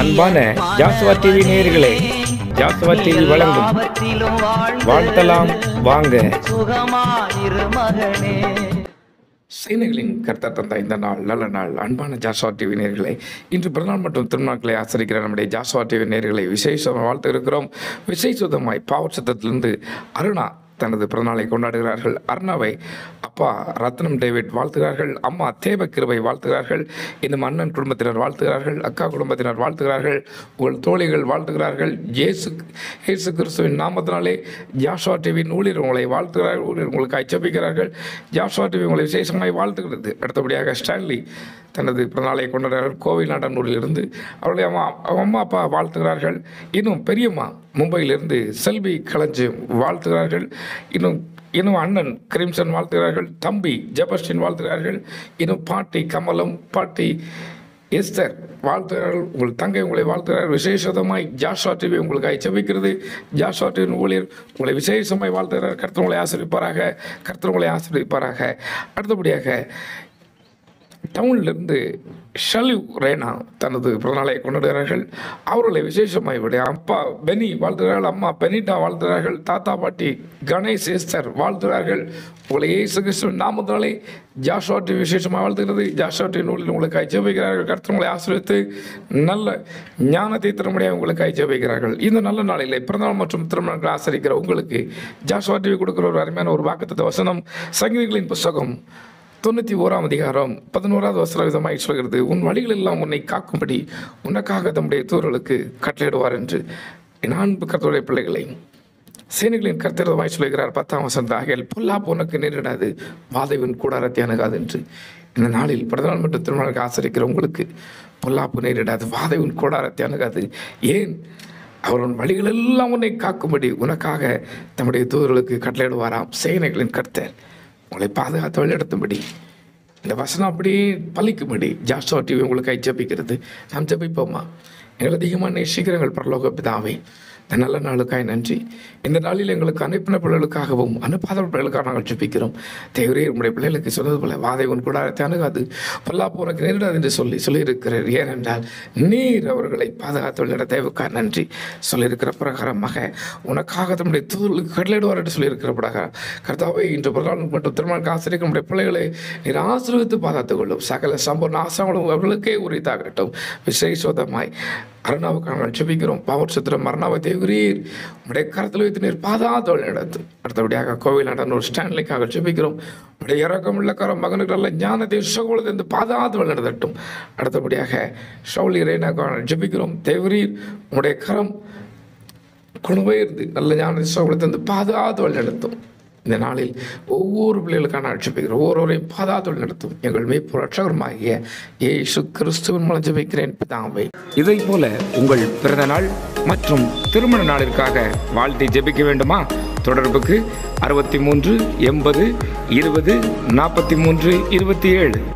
அன்பான ஜாசுவா டிவி நேயர்களே, ஜாசுவா டிவி வழங்கும் வாழ்த்தலாம் வாங்க. சேனைகளின் கர்த்தர் தந்த இந்த நாள் நல்ல நாள். அன்பான ஜாசுவா டிவி நேயர்களை, இன்று பிறநாள் மற்றும் திருநாட்களை ஆசரிக்கிற நம்முடைய ஜாசுவா டிவி நேயர்களை விசேஷமாக வாழ்த்து இருக்கிறோம். விசேஷமாய் பாவர் சத்தத்திலிருந்து அருணா தனது பிறநாளை கொண்டாடுகிறார்கள். அருணாவை அப்பா ரத்னம் டேவிட் வாழ்த்துகிறார்கள். அம்மா தேவக்கிருவை வாழ்த்துகிறார்கள். இன்னும் அண்ணன் குடும்பத்தினர் வாழ்த்துகிறார்கள். அக்கா குடும்பத்தினர் வாழ்த்துகிறார்கள். உங்கள் தோழிகள் வாழ்த்துகிறார்கள். இயேசு கிறிஸ்துவின் நாமத்தினாலே ஜாசுவா டிவியின் ஊழியர் உங்களை வாழ்த்துகிறார்கள். ஊழியர் உங்களுக்காய் ஜெபிக்கிறார்கள். ஜாசுவா டிவி உங்களை விசேஷமாய் வாழ்த்துகிறது. அடுத்தபடியாக ஸ்டான்லி தனது பிறநாளை கொண்டாடுகிறார்கள். கோவை நாடனூரிலிருந்து அவருடைய அம்மா அப்பா வாழ்த்துகிறார்கள். இன்னும் பெரியம்மா மும்பையிலிருந்து செல்வி கலஞ்சு வாழ்த்துகிறார்கள். இன்னும் அண்ணன் கிரிம்சன் வாழ்த்துகிறார்கள். தம்பி ஜபஸ்டின் வாழ்த்துகிறார்கள். இன்னும் பாட்டி கமலம், பாட்டி எஸ்தர் வாழ்த்துகிறார்கள். உங்கள் தங்கை உங்களை வாழ்த்துகிறார்கள். விசேஷமாய் ஜாசுவா டிவி உங்களுக்காக ஜெபிக்கிறது. ஜாசுவா டிவியின் ஊழியர் உங்களை விசேஷமாய் வாழ்த்துகிறார். கர்த்தர் உங்களை ஆசீர்வதிப்பாராக. கர்த்தர் உங்களை ஆசீர்வதிப்பாராக. அடுத்தபடியாக டவுன்லேருந்து ஷலு ரேனா தனது பிறநாளை கொண்டாடுகிறார்கள். அவர்களை விசேஷமாய் விட அப்பா பெனி வாழ்த்துகிறார்கள். அம்மா பெனிட்டா வாழ்த்துகிறார்கள். தாத்தா பாட்டி கணேஷ் எஸ்தர் வாழ்த்துகிறார்கள். உங்களை இயேசு கிறிஸ்துவின் நாமத்தினாலே ஜாசுவா டிவி விசேஷமாக வாழ்த்துகிறது. ஜாசுவா டிவி நூலில் உங்களுக்காய் ஜெபிக்கிறார்கள். கர்த்தர் உங்களை ஆசீர்வித்து நல்ல ஞானத்தை திரும்படியாக உங்களுக்காய் ஜெபிக்கிறார்கள். இந்த நல்ல நாளில் பிறந்தநாள் மற்றும் திருமணங்கள் ஆசரிக்கிற உங்களுக்கு ஜாசுவா டிவி கொடுக்குற ஒரு அருமையான ஒரு வாக்குத்தத்த வசனம் சங்கீதங்களின் புஸ்தகம் 91ஆம் அதிகாரம் 11வது வசனம் விதமாக சொல்கிறது, உன் வழிகள் எல்லாம் உன்னை காக்கும்படி உனக்காக தம்முடைய தூதர்களுக்கு கட்டளையிடுவார் என்று. என் அன்பு கர்த்தருடைய பிள்ளைகளை, சேனைகளின் கர்த்தர் சொல்கிறார் 10ஆம் வசனமாக, பொல்லாப்பு உனக்கு நேரிடாது, வாதைவின் கூடாரத்தை அணுகாது என்று. இந்த நாளில் பிறந்தநாள் மற்றும் திருமணத்தை ஆசரிக்கிற உங்களுக்கு பொல்லாப்பு நேரிடாது, வாதைவின் கூடாரத்தை அணுகாது. ஏன்? அவருடைய வழிகள் எல்லாம் உன்னை காக்கும்படி உனக்காக தம்முடைய தூதர்களுக்கு கட்டளையிடுவாராம் சேனைகளின் கர்த்தர். உங்களை பாதுகாத்து வழிநடத்தும்படி இந்த வசனம் அப்படியே பலிக்கும்படி ஜாசுவா டிவி உங்களுக்காக ஜெபிக்கிறது. நாம் ஜெபிப்போமா? எங்களை அதிகமாக நேசிக்கிறங்கள் பரலோக பிதாவே, இந்த நல்ல நாளுக்காய் நன்றி. இந்த நாளில் எங்களுக்கு அனுப்பின பிள்ளைகளுக்காகவும் அனுப்பாத பிள்ளைகளுக்காக நாங்கள் ஜெபிக்கிறோம். தேவரே, உங்களுடைய பிள்ளைகளுக்கு சொன்னது போல வாதை உன் கூடாரத்தை அணுகாது, பொல்லாப்பு உனக்கு நேரிடாது என்று சொல்லியிருக்கிறார். ஏனென்றால் நீர் அவர்களை பாதுகாத்து வழிநட தேவைக்காக நன்றி. சொல்லியிருக்கிற பிரகாரமாக உனக்காக தம்முடைய தூதர்களுக்கு கட்டளையிடுவார் என்று சொல்லியிருக்கிற பிரகாரம் கர்த்தாவே, இன்று பிறநாள் மற்றும் திருமணம் ஆசிரியர் நம்முடைய பிள்ளைகளை நீர் ஆசீர்வித்து பாதுகாத்துக் கொள்ளும். சகல சம்பூர்ண ஆசனங்களும் அவர்களுக்கே உரித்தாகட்டும். விசேஷமாய் அருணாவுக்காக நாங்கள் ஜெபிக்கிறோம். பாவர் சத்திரம் அருணாவை தேவரீர் உடைய கரத்தில் வைத்து நீர் பாதாத்தோல் நடத்தும். அடுத்தபடியாக கோவில் நடனூர் ஸ்டான்லிக்காக ஜெபிக்கிறோம். உடைய இறக்கம் உள்ளக்கார மகனுக்கு நல்ல ஞானத்தை சகோலத்தை பாதாத்தோல் நடத்தட்டும். அடுத்தபடியாக ஷவுலி ரேனாக்காக ஜெபிக்கிறோம். தேவரீர் உடைய கரம் கொண்டுவே இருந்து நல்ல ஞானத்தை சகோலத்தை பாதாத்தோல் நடத்தும். இந்த நாளில் ஒவ்வொரு பிள்ளைகளுக்கான ஜெபிக்கிறோம். ஒவ்வொருவரையும் பாதாத்தோல் நடத்தும். எங்கள் மீட்பு ரட்சகருமாகிய இயேசு கிறிஸ்துவின் மூலம் ஜெபிக்கிறேன் பிதாவே. இதை போல உங்கள் பிறந்த நாள் மற்றும் திருமண நாளிற்காக வாழ்த்தி ஜெபிக்க வேண்டுமா? தொடர்புக்கு 638020 4327.